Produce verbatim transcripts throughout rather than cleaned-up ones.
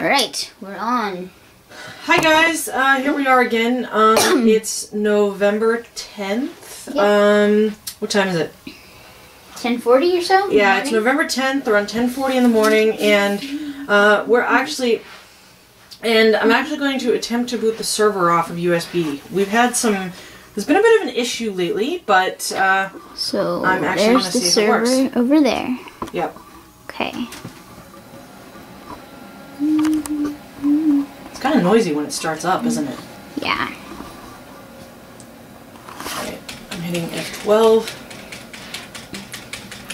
Alright, we're on. Hi guys, uh, here we are again. Um, it's November tenth. Yep. Um, what time is it? ten forty or so? Yeah, morning. It's November tenth, around ten forty in the morning, and uh, we're actually, and I'm actually going to attempt to boot the server off of U S B. We've had some, there's been a bit of an issue lately, but uh, so I'm actually going to see if it works. There's the server over there. Yep. Okay. It's kind of noisy when it starts up, isn't it? Yeah. Alright, I'm hitting F twelve.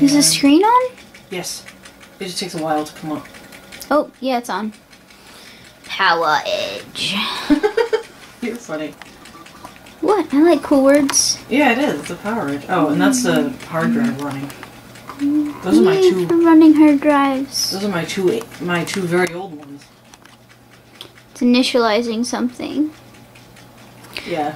Is the screen on? Yes. It just takes a while to come up. Oh, yeah, it's on. PowerEdge. You're funny. What? I like cool words. Yeah, it is. The PowerEdge. Oh, and that's the hard drive running. Those are my two running hard drives. Those are my two my two very old ones. It's initializing something. Yeah.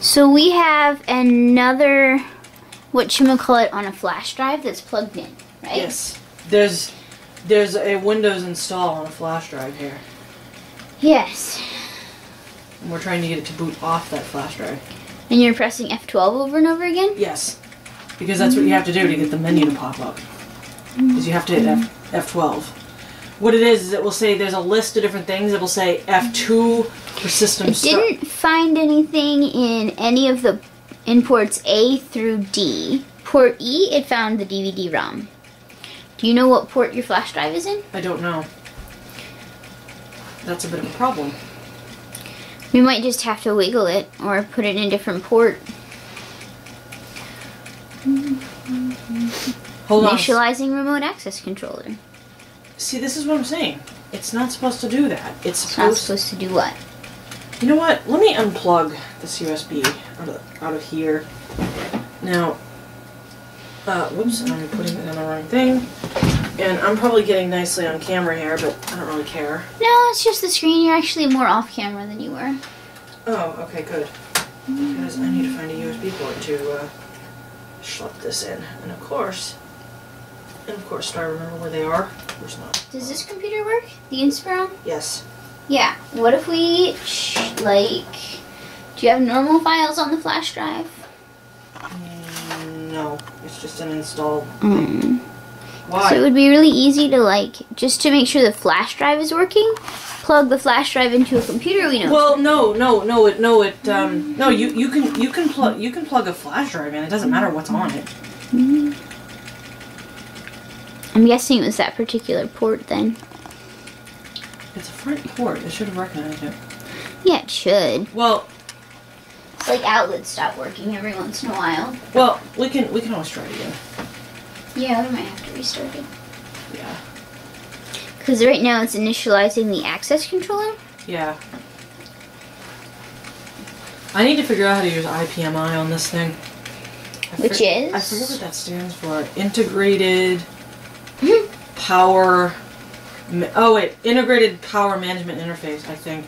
So we have another whatchamacallit on a flash drive that's plugged in, right? Yes. There's there's a Windows install on a flash drive here. Yes. And we're trying to get it to boot off that flash drive. And you're pressing F twelve over and over again? Yes. Because that's what you have to do to get the menu to pop up. Because you have to hit F F12. What it is, is it will say there's a list of different things. It will say F two for system start. I didn't find anything in any of the imports A through D. Port E, it found the D V D ROM. Do you know what port your flash drive is in? I don't know. That's a bit of a problem. We might just have to wiggle it or put it in a different port. Hold on. Initializing remote access controller. See, this is what I'm saying. It's not supposed to do that. It's supposed, it's not supposed to do what? You know what? Let me unplug this U S B out of, out of here. Now, uh, whoops, I'm putting it in the wrong thing. And I'm probably getting nicely on camera here, but I don't really care. No, it's just the screen. You're actually more off camera than you were. Oh, okay, good. Because I need to find a U S B port to... Uh, Slip this in, and of course, and of course, do I remember where they are? Of course not. Does this computer work? The Inspiron? Yes. Yeah. What if we sh like? Do you have normal files on the flash drive? Mm, no, it's just an install. Mm. Why? So it would be really easy to like just to make sure the flash drive is working. Plug the flash drive into a computer. We know. Well, no, no, no, it, no, it, um, no. You, you can, you can plug, you can plug a flash drive in. It doesn't matter what's on it. I'm guessing it was that particular port then. It's a front port. It should have recognized it. Yeah, it should. Well, it's like outlets stop working every once in a while. Well, we can, we can always try it again. Yeah, we might have to restart it. Yeah. Because right now it's initializing the access controller? Yeah. I need to figure out how to use I P M I on this thing. I Which is? I forget what that stands for. Integrated Power... Oh wait, Integrated Power Management Interface, I think.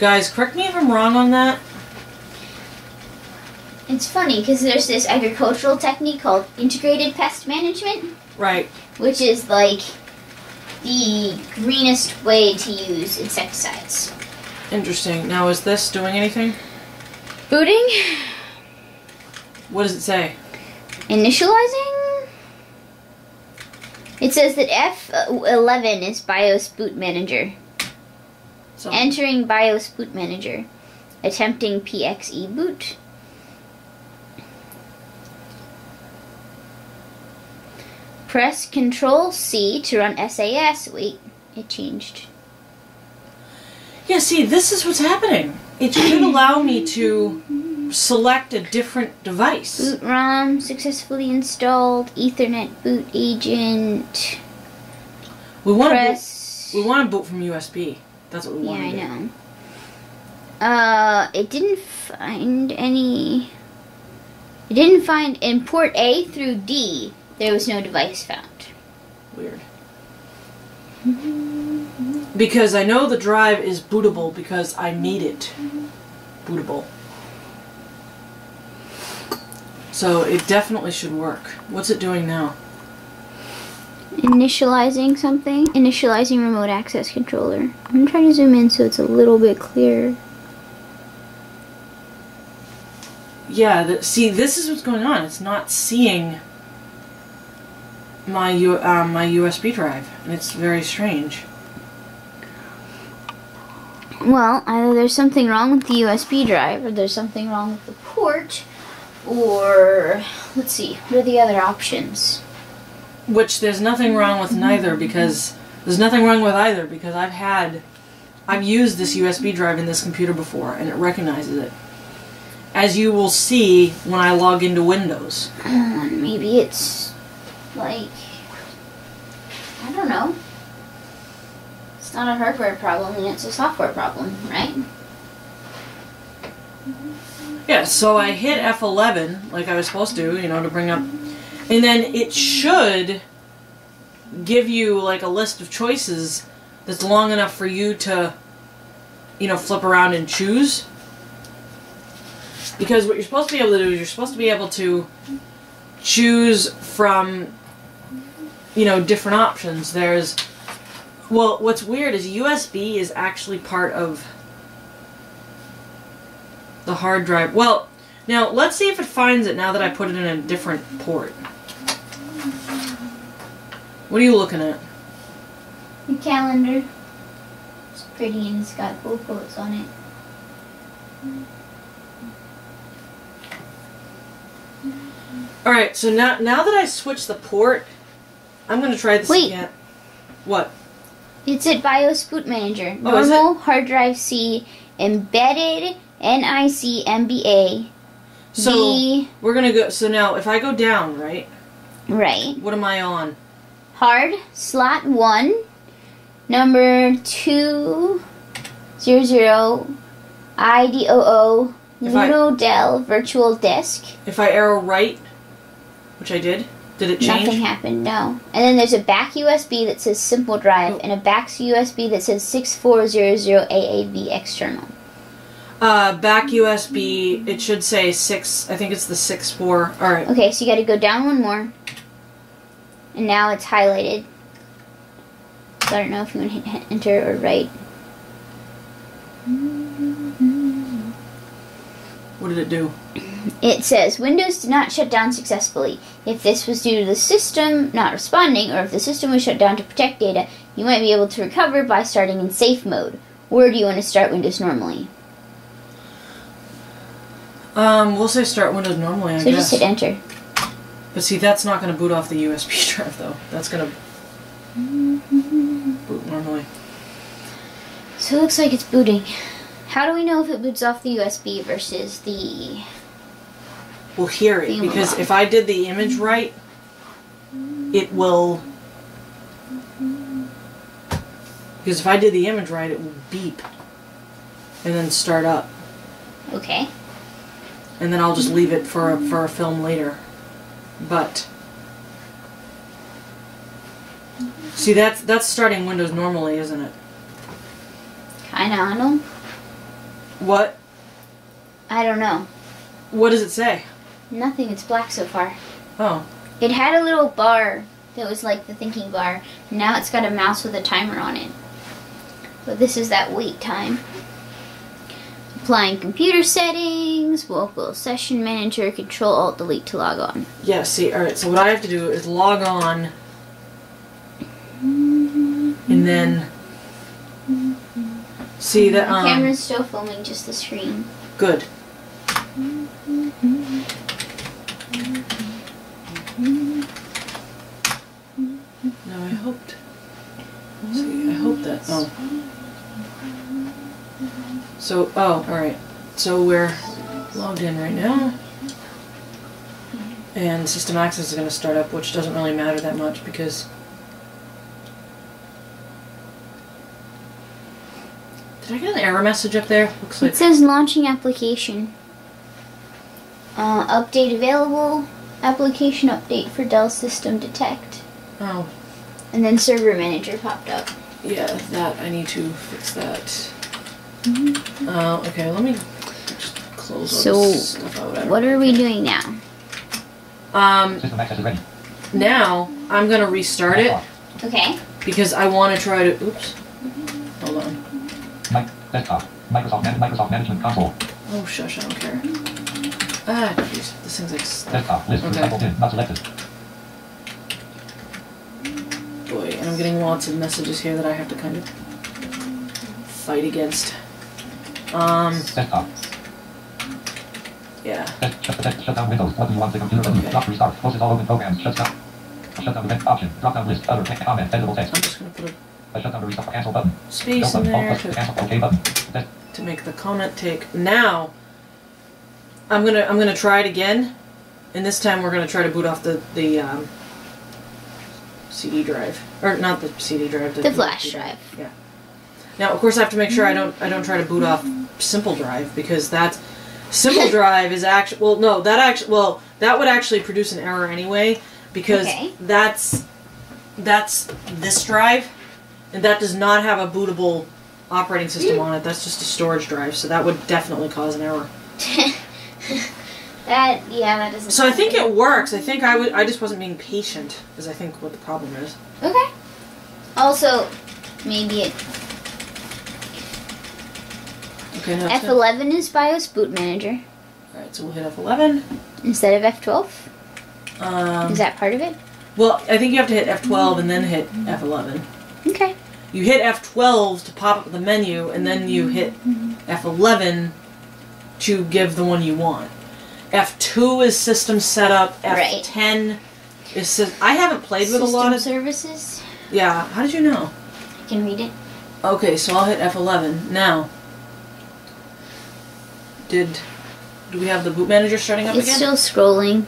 Guys, correct me if I'm wrong on that. It's funny, because there's this agricultural technique called Integrated Pest Management. Right. Which is like... the greenest way to use insecticides. Interesting. Now, is this doing anything? Booting? What does it say? Initializing? It says that F eleven is BIOS boot manager. So. Entering BIOS boot manager. Attempting P X E boot. Press control C to run S A S. Wait, it changed. Yeah, see, this is what's happening. It should allow me to select a different device. Boot ROM successfully installed. Ethernet boot agent. We want Press. to boot, we want to boot from U S B. That's what we want yeah, to do. Yeah, I know. Uh, it didn't find any... It didn't find in port A through D. There was no device found. Weird. Because I know the drive is bootable because I made it bootable. So it definitely should work. What's it doing now? Initializing something. Initializing remote access controller. I'm going to try to zoom in so it's a little bit clearer. Yeah, the, see, this is what's going on. It's not seeing my U, uh, my U S B drive, and it's very strange. Well, either there's something wrong with the U S B drive, or there's something wrong with the port, or let's see, what are the other options? Which there's nothing wrong with neither, because there's nothing wrong with either because I've had, I've used this U S B drive in this computer before, and it recognizes it. As you will see when I log into Windows. Uh, maybe it's like, I don't know. It's not a hardware problem, and it's a software problem, right? Yeah, so I hit F eleven like I was supposed to, you know, to bring up, and then it should give you like a list of choices that's long enough for you to, you know, flip around and choose. Because what you're supposed to be able to do is you're supposed to be able to choose from, you know, different options. There's, well, what's weird is U S B is actually part of the hard drive. Well, now let's see if it finds it now that I put it in a different port. What are you looking at? The calendar. It's pretty and it's got cool quotes on it. Alright, so now now that I switched the port, I'm going to try this Wait. again. What? It's at BIOS Boot Manager. Normal, oh, hard drive C, embedded, N I C, M B A. So B, we're going to go, so now if I go down, right? Right. What am I on? Hard, slot one, number two, zero, zero, I D O O, Ludo Dell virtual disk. If I arrow right, which I did. Did it change? Nothing happened, no. And then there's a back U S B that says simple drive, oh, and a back U S B that says six four zero zero A A V external. Uh, back U S B, it should say six, I think it's the six four, alright. Okay, so you gotta go down one more. And now it's highlighted. So I don't know if you want to hit enter or right. What did it do? It says, Windows did not shut down successfully. If this was due to the system not responding, or if the system was shut down to protect data, you might be able to recover by starting in safe mode. Or do you want to start Windows normally? Um, we'll say start Windows normally, I so guess. So just hit enter. But see, that's not going to boot off the U S B drive, though. That's going to boot normally. So it looks like it's booting. How do we know if it boots off the U S B versus the... We'll hear it, because if I did the image right, it will, because if I did the image right, it will beep and then start up. Okay. And then I'll just leave it for a, for a film later. But see, that's that's starting Windows normally, isn't it? Kinda, I don't. What? I don't know. What does it say? Nothing, it's black so far. Oh. It had a little bar that was like the thinking bar. Now it's got a mouse with a timer on it. But this is that wait time. Applying computer settings, local session manager, control alt delete to log on. Yeah, see, alright, so what I have to do is log on, and then see that um, the camera's still filming just the screen. Good. No, I hoped. See, I hope that's. Oh. So, oh, alright. So we're logged in right now. And System Access is going to start up, which doesn't really matter that much because. Did I get an error message up there? Looks like it says launching application. Uh, update available. Application update for Dell System Detect. Oh. And then Server Manager popped up. Yeah, that, I need to fix that. Mm-hmm. Uh, okay, let me just close so all this stuff out. So, what are we doing now? Um, System Access is ready. Now, I'm going to restart it. Okay. Because I want to try to... Oops. Hold on. Mic desktop. Microsoft, Man Microsoft Management Console. Oh, shush, I don't care. Ah, geez. This thing's like... Stuff. Desktop. List. Okay. Not selected. Boy, and I'm getting lots of messages here that I have to kind of fight against. Um... Desktop. Yeah. Shut down Windows. What do you want the computer to do? Not restart. Closes all open programs. Shut down. Shut down event option. Drop down list. Other text comment. Editable text. I'm just going to put a shut down restart cancel button. Space in there to, to make the comment take. Now, I'm gonna I'm gonna try it again, and this time we're gonna try to boot off the the um, C D drive, or not the C D drive. The, the flash drive. Yeah. Now, of course, I have to make sure I don't I don't try to boot off Simple Drive, because that's... Simple Drive is actually, well, no, that actually, well, that would actually produce an error anyway, because okay. that's, that's this drive, and that does not have a bootable operating system mm. on it. That's just a storage drive, so that would definitely cause an error. That, yeah, that doesn't... So I think it works. I think I would, I just wasn't being patient, is I think what the problem is. Okay. Also, maybe it... Okay, no, F eleven is BIOS boot manager. Alright, so we'll hit F eleven. Instead of F twelve? Um, is that part of it? Well, I think you have to hit F twelve and then hit F eleven. Okay. You hit F twelve to pop up the menu, and then you hit F eleven to give the one you want. F two is system setup. F ten right. is system... I haven't played system with a lot of... services? Yeah. How did you know? I can read it. Okay, so I'll hit F eleven. Now... Did, do we have the boot manager starting up it's again? It's still scrolling.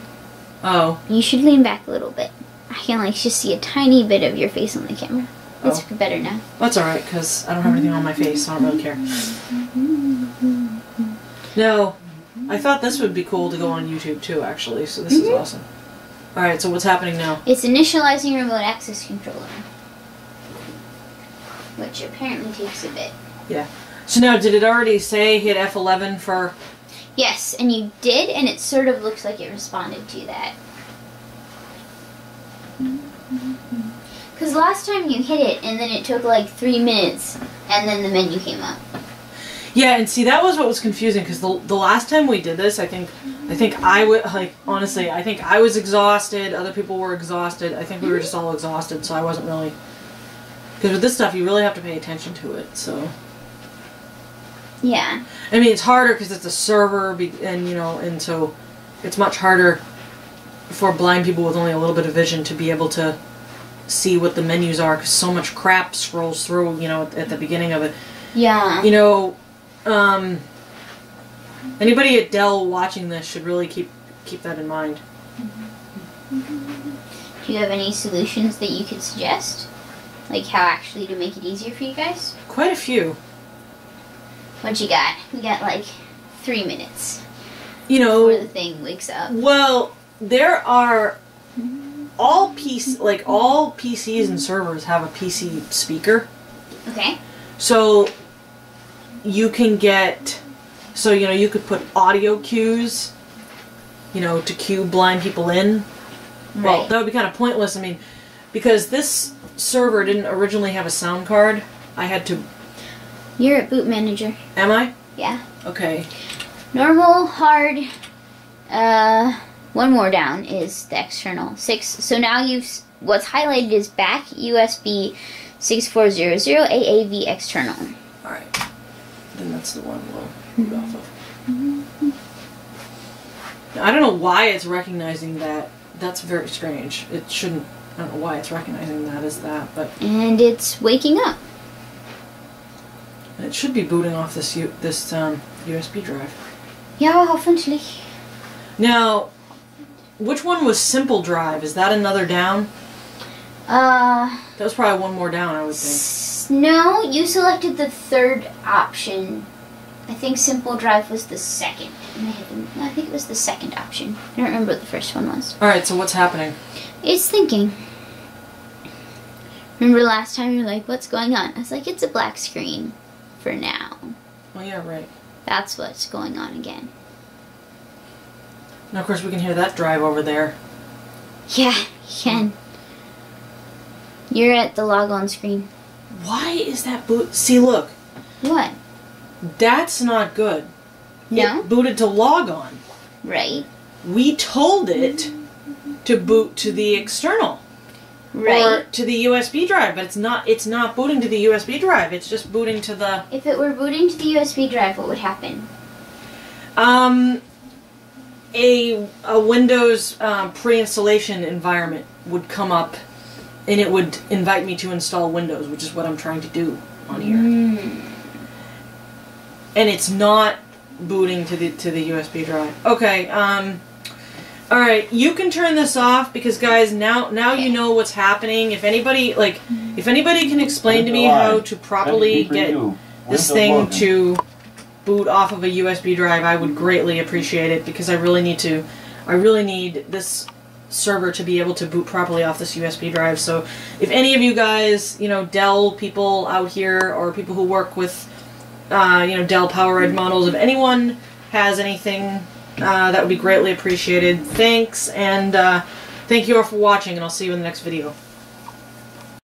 Oh. You should lean back a little bit. I can like just see a tiny bit of your face on the camera. Oh. It's better now. That's alright, because I don't have anything on my face. I don't really care. No, I thought this would be cool to go on YouTube too, actually, so this mm-hmm. is awesome. Alright, so what's happening now? It's initializing remote access controller, which apparently takes a bit. Yeah. So now, did it already say hit F eleven for... Yes, and you did, and it sort of looks like it responded to that. Because last time you hit it, and then it took like three minutes, and then the menu came up. Yeah, and see, that was what was confusing, because the, the last time we did this, I think I think I would, like, honestly, I think I was exhausted, other people were exhausted, I think we were just all exhausted, so I wasn't really... Because with this stuff, you really have to pay attention to it, so... Yeah. I mean, it's harder because it's a server, be and, you know, and so it's much harder for blind people with only a little bit of vision to be able to see what the menus are, because so much crap scrolls through, you know, at, at the beginning of it. Yeah. You know, um, anybody at Dell watching this should really keep, keep that in mind. Do you have any solutions that you could suggest? Like how actually to make it easier for you guys? Quite a few. What you got? We got like three minutes. You know, before the thing wakes up. Well, there are all P C, like all P Cs and servers have a P C speaker. Okay. So you can get, so you know, you could put audio cues, you know, to cue blind people in. Right. Well, that would be kind of pointless. I mean, because this server didn't originally have a sound card, I had to. You're at boot manager. Am I? Yeah. Okay. Normal, hard, uh, one more down is the external. Six. So now you've, what's highlighted is back U S B six four zero zero A A V external. Alright. Then that's the one we'll boot off of. Now, I don't know why it's recognizing that. That's very strange. It shouldn't, I don't know why it's recognizing that as that, but. And it's waking up. It should be booting off this U this um, U S B drive. Yeah, hopefully. Now, which one was Simple Drive? Is that another down? Uh. That was probably one more down, I would think. No, you selected the third option. I think Simple Drive was the second. I think it was the second option. I don't remember what the first one was. All right, so what's happening? It's thinking. Remember last time you were like, "What's going on?" I was like, "It's a black screen." For now. Oh yeah, right. That's what's going on again. Now, of course, we can hear that drive over there. Yeah, you can. You're at the log on screen. Why is that boot? See, look. What? That's not good. No? It booted to log on. Right. We told it to boot to the external. Right. Or to the U S B drive, but it's not it's not booting to the U S B drive. It's just booting to the... If it were booting to the U S B drive, what would happen? Um, a, a Windows uh, pre-installation environment would come up, and it would invite me to install Windows, which is what I'm trying to do on here. Mm. And it's not booting to the to the U S B drive. Okay, um... all right, you can turn this off because, guys, now now okay. you know what's happening. If anybody like, if anybody can explain to me how to properly get this thing to boot off of a U S B drive, I would greatly appreciate it because I really need to. I really need this server to be able to boot properly off this U S B drive. So, if any of you guys, you know, Dell people out here or people who work with, uh, you know, Dell PowerEdge models, if anyone has anything. Uh, that would be greatly appreciated. Thanks, and uh, thank you all for watching, and I'll see you in the next video.